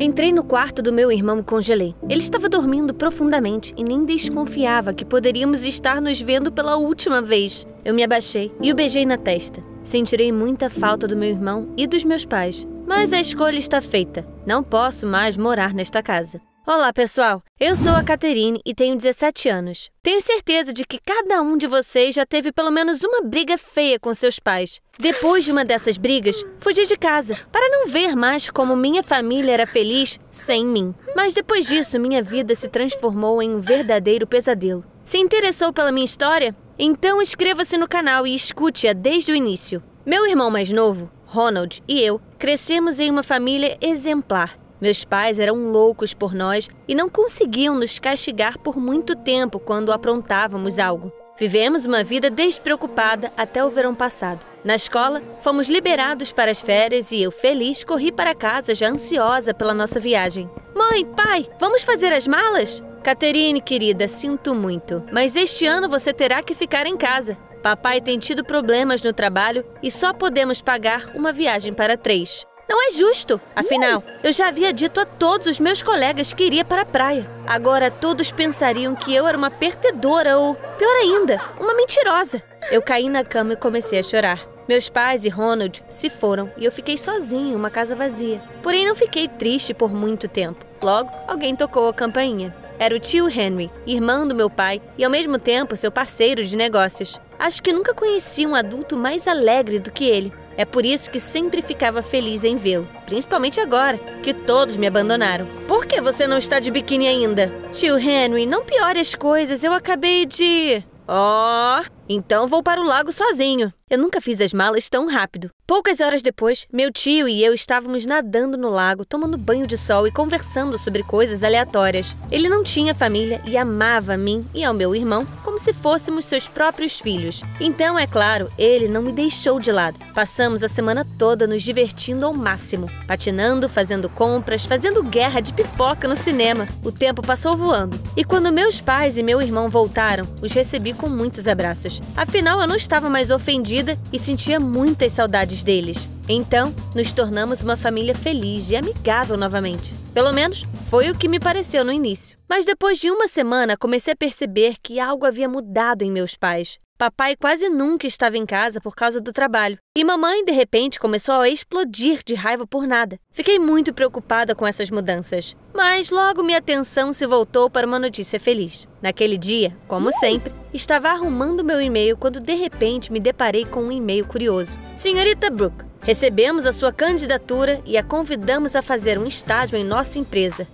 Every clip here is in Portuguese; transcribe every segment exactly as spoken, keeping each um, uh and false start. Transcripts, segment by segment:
Entrei no quarto do meu irmão e congelei. Ele estava dormindo profundamente e nem desconfiava que poderíamos estar nos vendo pela última vez. Eu me abaixei e o beijei na testa. Sentirei muita falta do meu irmão e dos meus pais, mas a escolha está feita. Não posso mais morar nesta casa. Olá, pessoal! Eu sou a Catherine e tenho dezessete anos. Tenho certeza de que cada um de vocês já teve pelo menos uma briga feia com seus pais. Depois de uma dessas brigas, fugi de casa para não ver mais como minha família era feliz sem mim. Mas depois disso, minha vida se transformou em um verdadeiro pesadelo. Se interessou pela minha história? Então inscreva-se no canal e escute-a desde o início. Meu irmão mais novo, Ronald, e eu crescemos em uma família exemplar. Meus pais eram loucos por nós e não conseguiam nos castigar por muito tempo quando aprontávamos algo. Vivemos uma vida despreocupada até o verão passado. Na escola, fomos liberados para as férias e eu, feliz, corri para casa já ansiosa pela nossa viagem. Mãe, pai, vamos fazer as malas? Catherine, querida, sinto muito, mas este ano você terá que ficar em casa. Papai tem tido problemas no trabalho e só podemos pagar uma viagem para três. Não é justo! Afinal, eu já havia dito a todos os meus colegas que iria para a praia. Agora todos pensariam que eu era uma perdedora ou, pior ainda, uma mentirosa. Eu caí na cama e comecei a chorar. Meus pais e Ronald se foram e eu fiquei sozinha em uma casa vazia. Porém, não fiquei triste por muito tempo. Logo, alguém tocou a campainha. Era o tio Henry, irmão do meu pai e, ao mesmo tempo, seu parceiro de negócios. Acho que nunca conheci um adulto mais alegre do que ele. É por isso que sempre ficava feliz em vê-lo, principalmente agora, que todos me abandonaram. Por que você não está de biquíni ainda? Tio Henry, não piore as coisas, eu acabei de... Oh, então vou para o lago sozinho. Eu nunca fiz as malas tão rápido. Poucas horas depois, meu tio e eu estávamos nadando no lago, tomando banho de sol e conversando sobre coisas aleatórias. Ele não tinha família e amava a mim e ao meu irmão como se fôssemos seus próprios filhos. Então, é claro, ele não me deixou de lado. Passamos a semana toda nos divertindo ao máximo, patinando, fazendo compras, fazendo guerra de pipoca no cinema. O tempo passou voando. E quando meus pais e meu irmão voltaram, os recebi com muitos abraços. Afinal, eu não estava mais ofendida e sentia muitas saudades deles. Então, nos tornamos uma família feliz e amigável novamente. Pelo menos, foi o que me pareceu no início. Mas depois de uma semana, comecei a perceber que algo havia mudado em meus pais. Papai quase nunca estava em casa por causa do trabalho. E mamãe, de repente, começou a explodir de raiva por nada. Fiquei muito preocupada com essas mudanças. Mas logo minha atenção se voltou para uma notícia feliz. Naquele dia, como sempre, estava arrumando meu e-mail quando, de repente, me deparei com um e-mail curioso. Senhorita Brooke, recebemos a sua candidatura e a convidamos a fazer um estágio em nossa empresa.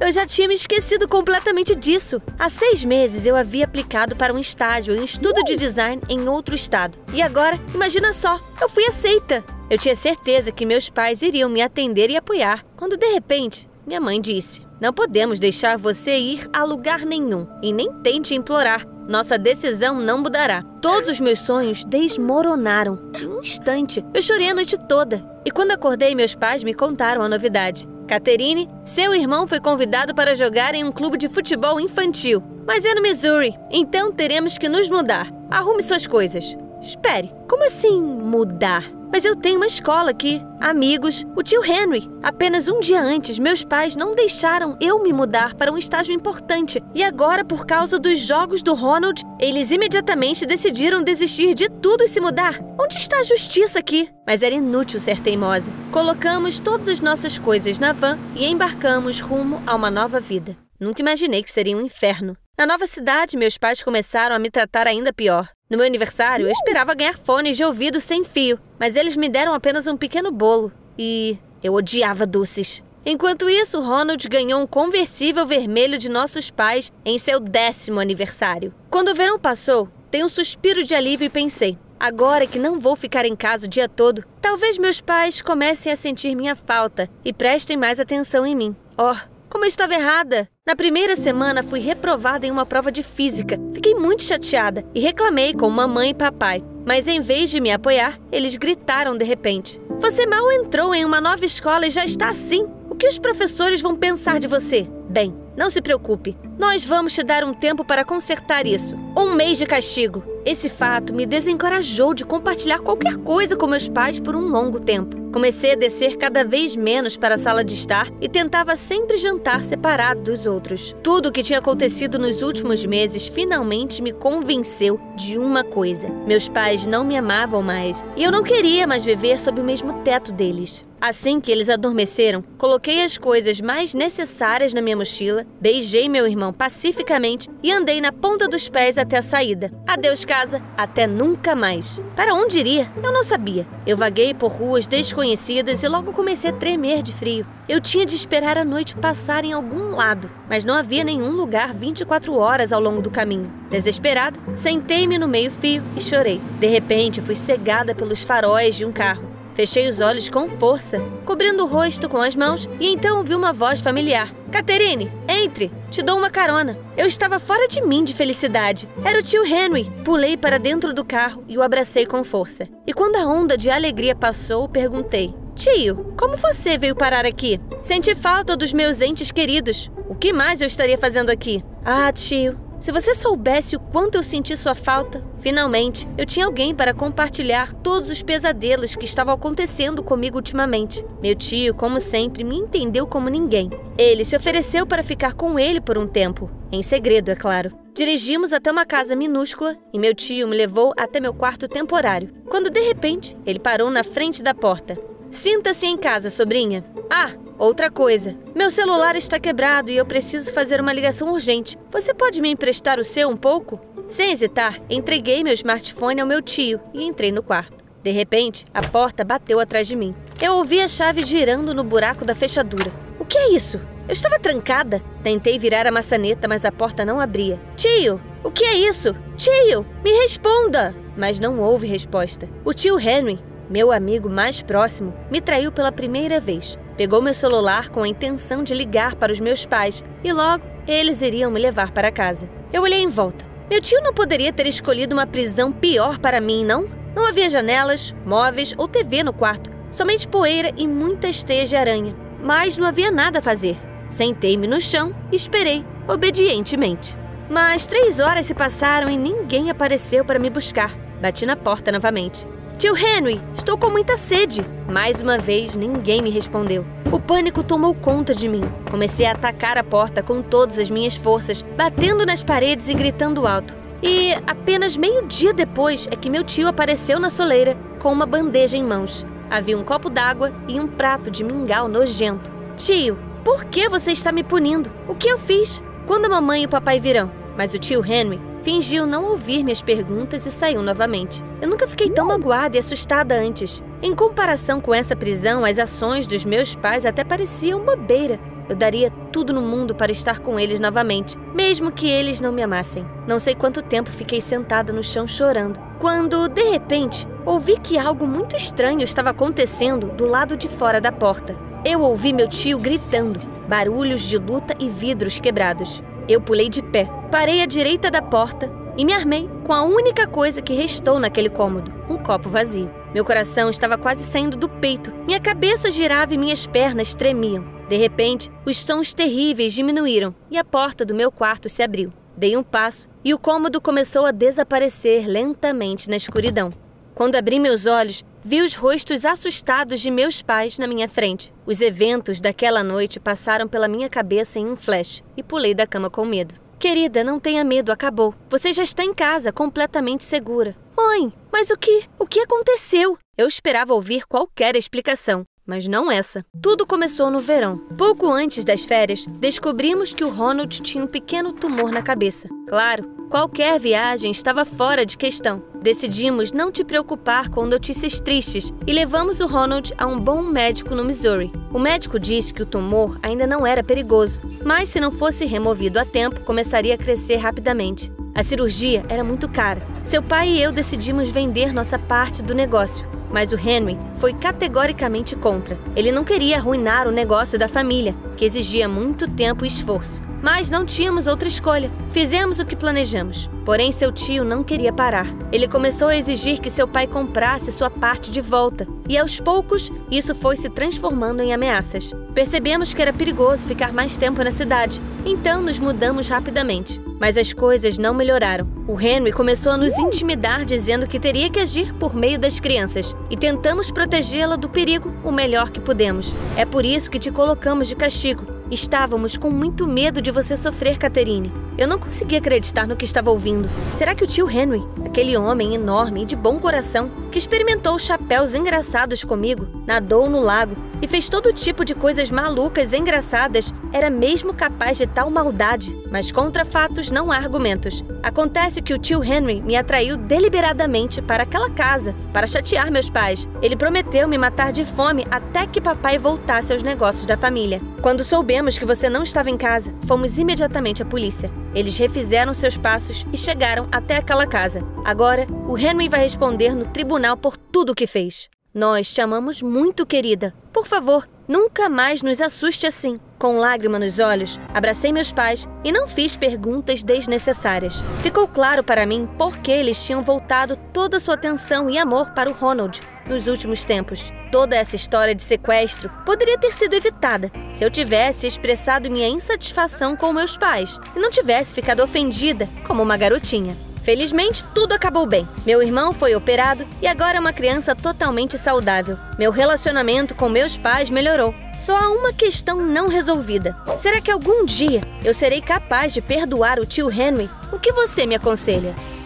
Eu já tinha me esquecido completamente disso. Há seis meses eu havia aplicado para um estágio em um estudo de design em outro estado. E agora, imagina só, eu fui aceita. Eu tinha certeza que meus pais iriam me atender e apoiar, quando de repente, minha mãe disse: não podemos deixar você ir a lugar nenhum e nem tente implorar. Nossa decisão não mudará. Todos os meus sonhos desmoronaram em um instante. Eu chorei a noite toda. E quando acordei, meus pais me contaram a novidade. Catherine, seu irmão foi convidado para jogar em um clube de futebol infantil. Mas é no Missouri, então teremos que nos mudar. Arrume suas coisas. Espere, como assim mudar? Mas eu tenho uma escola aqui, amigos, o tio Henry. Apenas um dia antes, meus pais não deixaram eu me mudar para um estágio importante. E agora, por causa dos jogos do Ronald, eles imediatamente decidiram desistir de tudo e se mudar. Onde está a justiça aqui? Mas era inútil ser teimosa. Colocamos todas as nossas coisas na van e embarcamos rumo a uma nova vida. Nunca imaginei que seria um inferno. Na nova cidade, meus pais começaram a me tratar ainda pior. No meu aniversário, eu esperava ganhar fones de ouvido sem fio, mas eles me deram apenas um pequeno bolo. E eu odiava doces. Enquanto isso, Ronald ganhou um conversível vermelho de nossos pais em seu décimo aniversário. Quando o verão passou, dei um suspiro de alívio e pensei: agora que não vou ficar em casa o dia todo, talvez meus pais comecem a sentir minha falta e prestem mais atenção em mim. Oh, como eu estava errada! Na primeira semana, fui reprovada em uma prova de física. Fiquei muito chateada e reclamei com mamãe e papai. Mas em vez de me apoiar, eles gritaram de repente: você mal entrou em uma nova escola e já está assim? O que os professores vão pensar de você? Bem, não se preocupe. Nós vamos te dar um tempo para consertar isso. Um mês de castigo. Esse fato me desencorajou de compartilhar qualquer coisa com meus pais por um longo tempo. Comecei a descer cada vez menos para a sala de estar e tentava sempre jantar separado dos outros. Tudo o que tinha acontecido nos últimos meses finalmente me convenceu de uma coisa. Meus pais não me amavam mais e eu não queria mais viver sob o mesmo teto deles. Assim que eles adormeceram, coloquei as coisas mais necessárias na minha mochila, beijei meu irmão pacificamente e andei na ponta dos pés até a saída. Adeus casa, até nunca mais. Para onde iria? Eu não sabia. Eu vaguei por ruas desconhecidas e logo comecei a tremer de frio. Eu tinha de esperar a noite passar em algum lado, mas não havia nenhum lugar vinte e quatro horas ao longo do caminho. Desesperada, sentei-me no meio-fio e chorei. De repente, fui cegada pelos faróis de um carro. Fechei os olhos com força, cobrindo o rosto com as mãos, e então ouvi uma voz familiar. Catherine, entre, te dou uma carona. Eu estava fora de mim de felicidade. Era o tio Henry. Pulei para dentro do carro e o abracei com força. E quando a onda de alegria passou, perguntei. Tio, como você veio parar aqui? Senti falta dos meus entes queridos. O que mais eu estaria fazendo aqui? Ah, tio, se você soubesse o quanto eu senti sua falta... Finalmente, eu tinha alguém para compartilhar todos os pesadelos que estavam acontecendo comigo ultimamente. Meu tio, como sempre, me entendeu como ninguém. Ele se ofereceu para ficar com ele por um tempo. Em segredo, é claro. Dirigimos até uma casa minúscula e meu tio me levou até meu quarto temporário. Quando, de repente, ele parou na frente da porta. Sinta-se em casa, sobrinha. Ah, outra coisa. Meu celular está quebrado e eu preciso fazer uma ligação urgente. Você pode me emprestar o seu um pouco? Sem hesitar, entreguei meu smartphone ao meu tio e entrei no quarto. De repente, a porta bateu atrás de mim. Eu ouvi a chave girando no buraco da fechadura. O que é isso? Eu estava trancada. Tentei virar a maçaneta, mas a porta não abria. Tio, o que é isso? Tio, me responda! Mas não houve resposta. O tio Henry, meu amigo mais próximo, me traiu pela primeira vez. Pegou meu celular com a intenção de ligar para os meus pais e logo eles iriam me levar para casa. Eu olhei em volta. Meu tio não poderia ter escolhido uma prisão pior para mim, não? Não havia janelas, móveis ou tê vê no quarto. Somente poeira e muitas teias de aranha. Mas não havia nada a fazer. Sentei-me no chão e esperei, obedientemente. Mas três horas se passaram e ninguém apareceu para me buscar. Bati na porta novamente. Tio Henry, estou com muita sede. Mais uma vez, ninguém me respondeu. O pânico tomou conta de mim. Comecei a atacar a porta com todas as minhas forças, batendo nas paredes e gritando alto. E apenas meio dia depois é que meu tio apareceu na soleira com uma bandeja em mãos. Havia um copo d'água e um prato de mingau nojento. Tio, por que você está me punindo? O que eu fiz? Quando a mamãe e o papai virão? Mas o tio Henry fingiu não ouvir minhas perguntas e saiu novamente. Eu nunca fiquei tão magoada e assustada antes. Em comparação com essa prisão, as ações dos meus pais até pareciam bobeira. Eu daria tudo no mundo para estar com eles novamente, mesmo que eles não me amassem. Não sei quanto tempo fiquei sentada no chão chorando, quando, de repente, ouvi que algo muito estranho estava acontecendo do lado de fora da porta. Eu ouvi meu tio gritando, barulhos de luta e vidros quebrados. Eu pulei de pé, parei à direita da porta e me armei com a única coisa que restou naquele cômodo, um copo vazio. Meu coração estava quase saindo do peito, minha cabeça girava e minhas pernas tremiam. De repente, os sons terríveis diminuíram e a porta do meu quarto se abriu. Dei um passo e o cômodo começou a desaparecer lentamente na escuridão. Quando abri meus olhos, vi os rostos assustados de meus pais na minha frente. Os eventos daquela noite passaram pela minha cabeça em um flash e pulei da cama com medo. Querida, não tenha medo, acabou. Você já está em casa, completamente segura. Mãe, mas o que? O que aconteceu? Eu esperava ouvir qualquer explicação, mas não essa. Tudo começou no verão. Pouco antes das férias, descobrimos que o Ronald tinha um pequeno tumor na cabeça. Claro, qualquer viagem estava fora de questão. Decidimos não te preocupar com notícias tristes e levamos o Ronald a um bom médico no Missouri. O médico disse que o tumor ainda não era perigoso, mas se não fosse removido a tempo, começaria a crescer rapidamente. A cirurgia era muito cara. Seu pai e eu decidimos vender nossa parte do negócio, mas o Henry foi categoricamente contra. Ele não queria arruinar o negócio da família, que exigia muito tempo e esforço. Mas não tínhamos outra escolha. Fizemos o que planejamos. Porém, seu tio não queria parar. Ele começou a exigir que seu pai comprasse sua parte de volta. E aos poucos, isso foi se transformando em ameaças. Percebemos que era perigoso ficar mais tempo na cidade, então nos mudamos rapidamente. Mas as coisas não melhoraram. O Henry começou a nos intimidar dizendo que teria que agir por meio das crianças e tentamos protegê-la do perigo o melhor que pudemos. É por isso que te colocamos de castigo. Estávamos com muito medo de você sofrer, Catherine. Eu não conseguia acreditar no que estava ouvindo. Será que o tio Henry, aquele homem enorme e de bom coração, que experimentou chapéus engraçados comigo, nadou no lago e fez todo tipo de coisas malucas e engraçadas, era mesmo capaz de tal maldade? Mas contra fatos não há argumentos. Acontece que o tio Henry me atraiu deliberadamente para aquela casa, para chatear meus pais. Ele prometeu me matar de fome até que papai voltasse aos negócios da família. Quando soubemos que você não estava em casa, fomos imediatamente à polícia. Eles refizeram seus passos e chegaram até aquela casa. Agora, o Henry vai responder no tribunal por tudo o que fez. Nós te amamos muito, querida. Por favor, nunca mais nos assuste assim. Com lágrima nos olhos, abracei meus pais e não fiz perguntas desnecessárias. Ficou claro para mim por que eles tinham voltado toda sua atenção e amor para o Ronald nos últimos tempos. Toda essa história de sequestro poderia ter sido evitada se eu tivesse expressado minha insatisfação com meus pais e não tivesse ficado ofendida como uma garotinha. Felizmente, tudo acabou bem. Meu irmão foi operado e agora é uma criança totalmente saudável. Meu relacionamento com meus pais melhorou. Só há uma questão não resolvida. Será que algum dia eu serei capaz de perdoar o tio Henry? O que você me aconselha?